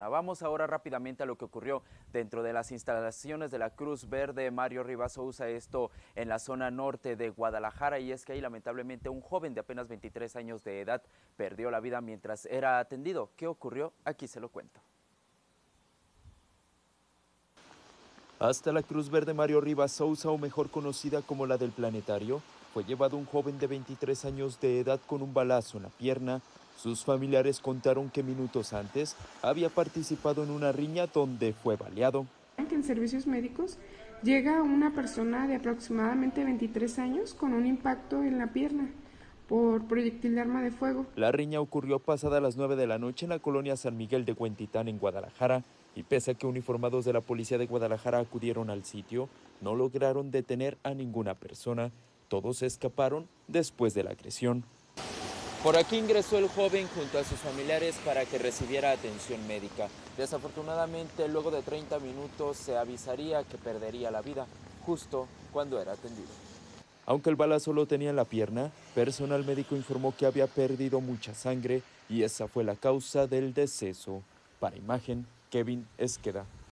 Vamos ahora rápidamente a lo que ocurrió dentro de las instalaciones de la Cruz Verde. Mario Rivas Sousa, esto en la zona norte de Guadalajara, y es que ahí lamentablemente un joven de apenas 23 años de edad perdió la vida mientras era atendido. ¿Qué ocurrió? Aquí se lo cuento. Hasta la Cruz Verde Mario Rivas Sousa, o mejor conocida como la del Planetario, fue llevado un joven de 23 años de edad con un balazo en la pierna. Sus familiares contaron que minutos antes había participado en una riña donde fue baleado. En servicios médicos llega una persona de aproximadamente 23 años con un impacto en la pierna por proyectil de arma de fuego. La riña ocurrió pasada las 9 de la noche en la colonia San Miguel de Huentitlán, en Guadalajara, y pese a que uniformados de la policía de Guadalajara acudieron al sitio, no lograron detener a ninguna persona. Todos escaparon después de la agresión. Por aquí ingresó el joven junto a sus familiares para que recibiera atención médica. Desafortunadamente, luego de 30 minutos se avisaría que perdería la vida justo cuando era atendido. Aunque el balazo lo tenía en la pierna, personal médico informó que había perdido mucha sangre y esa fue la causa del deceso. Para Imagen, Kevin Esqueda.